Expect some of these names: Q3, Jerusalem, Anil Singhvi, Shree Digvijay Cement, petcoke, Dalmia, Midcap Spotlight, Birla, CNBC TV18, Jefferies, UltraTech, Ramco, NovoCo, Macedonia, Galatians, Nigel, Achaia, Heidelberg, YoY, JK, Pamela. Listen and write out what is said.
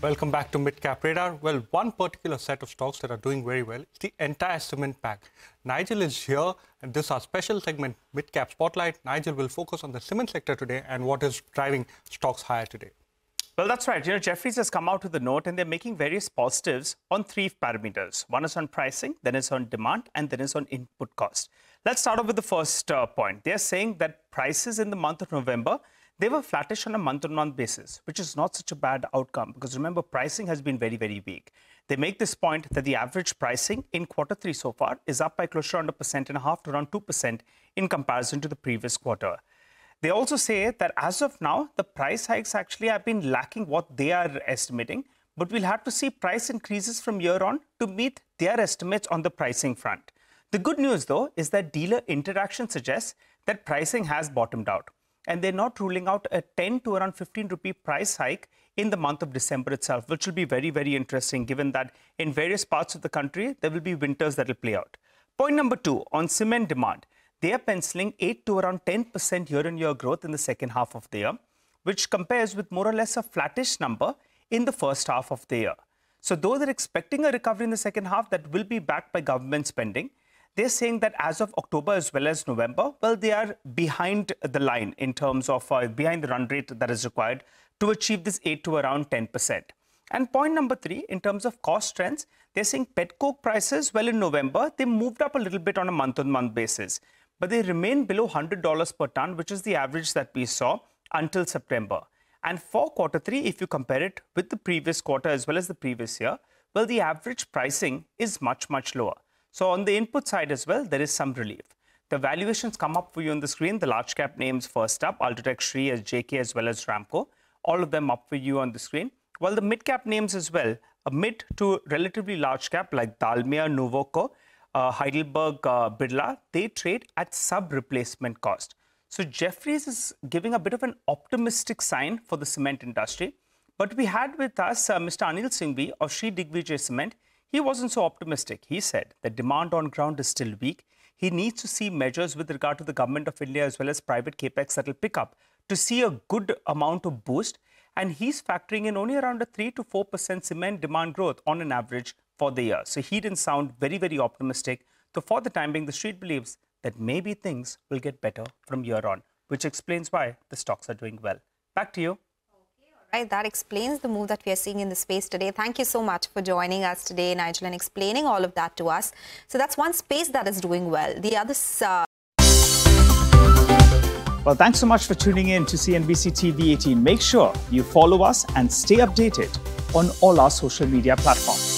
Welcome back to Midcap Radar. Well, one particular set of stocks that are doing very well is the entire cement pack. Nigel is here, and this is our special segment, Midcap Spotlight. Nigel will focus on the cement sector today and what is driving stocks higher today. Well, that's right. You know, Jefferies has come out with a note and they're making various positives on three parameters. One is on pricing, then it's on demand, and then it's on input cost. Let's start off with the first point. They're saying that prices in the month of November, they were flattish on a month-on-month basis, which is not such a bad outcome because, remember, pricing has been very, very weak. They make this point that the average pricing in quarter three so far is up by close to around 1.5% to around 2% in comparison to the previous quarter. They also say that as of now, the price hikes actually have been lacking what they are estimating, but we'll have to see price increases from year on to meet their estimates on the pricing front. The good news, though, is that dealer interaction suggests that pricing has bottomed out, and they're not ruling out a 10 to around 15 rupee price hike in the month of December itself, which will be very, very interesting, given that in various parts of the country, there will be winters that will play out. Point number two, on cement demand, they are penciling 8 to around 10% year-on-year growth in the second half of the year, which compares with more or less a flattish number in the first half of the year. So though they're expecting a recovery in the second half that will be backed by government spending, they're saying that as of October as well as November, well, they are behind the line in terms of behind the run rate that is required to achieve this 8 to around 10%. And point number three, in terms of cost trends, they're saying petcoke prices, well, in November, they moved up a little bit on a month-on-month basis, but they remain below $100 per ton, which is the average that we saw until September. And for quarter three, if you compare it with the previous quarter as well as the previous year, well, the average pricing is much, much lower. So on the input side as well, there is some relief. The valuations come up for you on the screen. The large cap names first up, UltraTech, Shree, as JK, as well as Ramco. All of them up for you on the screen. While the mid cap names as well, a mid to relatively large cap like Dalmia, NovoCo, Heidelberg, Birla, they trade at sub-replacement cost. So Jefferies is giving a bit of an optimistic sign for the cement industry. But we had with us Mr. Anil Singhvi of Shree Digvijay Cement. He wasn't so optimistic. He said the demand on ground is still weak. He needs to see measures with regard to the government of India as well as private capex that will pick up to see a good amount of boost. And he's factoring in only around a 3 to 4% cement demand growth on an average for the year. So he didn't sound very, very optimistic. So for the time being, the street believes that maybe things will get better from year on, which explains why the stocks are doing well. Back to you. Right, that explains the move that we are seeing in the space today. Thank you so much for joining us today, Nigel, and explaining all of that to us. So that's one space that is doing well. The others... Well, thanks so much for tuning in to CNBC TV18. Make sure you follow us and stay updated on all our social media platforms.